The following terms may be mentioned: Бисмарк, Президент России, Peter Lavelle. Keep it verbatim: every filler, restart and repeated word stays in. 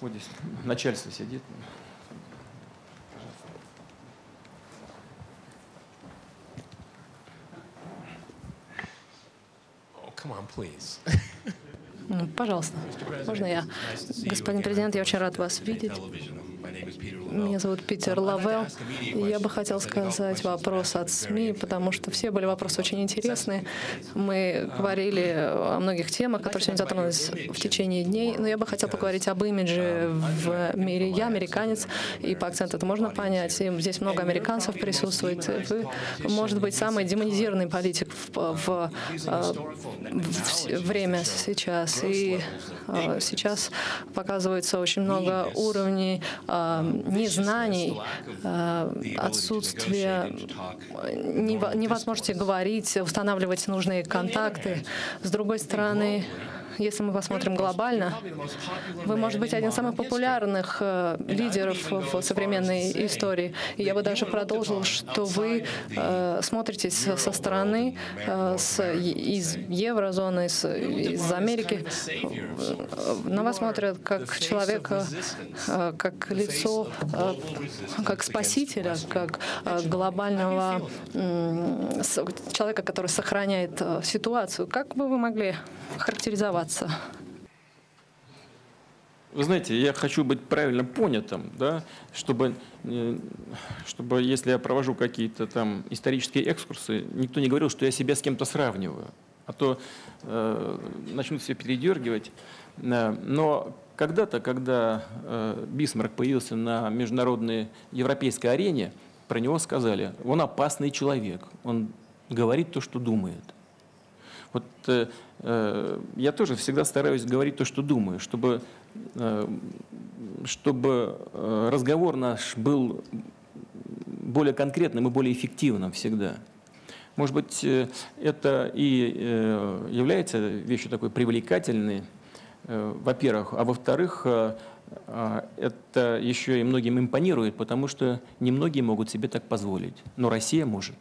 Вот здесь начальство сидит. Ну, пожалуйста. Можно я? Господин президент, я очень рад вас видеть. Меня зовут Питер Лавелл. Я бы хотел сказать вопрос от СМИ, потому что все были вопросы очень интересные. Мы говорили о многих темах, которые сегодня затронулись в течение дней, но я бы хотел поговорить об имидже в мире. Я американец, и по акценту это можно понять. Здесь много американцев присутствует. Вы, может быть, самый демонизированный политик в, в, в время сейчас. И сейчас показывается очень много уровней незнаний, отсутствие невозможности говорить, устанавливать нужные контакты. С другой стороны, если мы посмотрим глобально, вы, может быть, один из самых популярных лидеров в современной истории. И я бы даже продолжил, что вы смотритесь со стороны, с, из еврозоны, из, из Америки. На вас смотрят как человека, как лицо, как спасителя, как глобального человека, который сохраняет ситуацию. Как бы вы могли характеризовать? Вы знаете, я хочу быть правильно понятым, да, чтобы, чтобы если я провожу какие-то там исторические экскурсы, никто не говорил, что я себя с кем-то сравниваю, а то э, начнут все передергивать. Но когда-то, когда э, Бисмарк появился на международной европейской арене, про него сказали: он опасный человек, он говорит то, что думает. Вот э, я тоже всегда стараюсь говорить то, что думаю, чтобы, э, чтобы разговор наш был более конкретным и более эффективным всегда. Может быть, это и э, является вещью такой привлекательной, э, во-первых. А во-вторых, э, э, это еще и многим импонирует, потому что немногие могут себе так позволить. Но Россия может.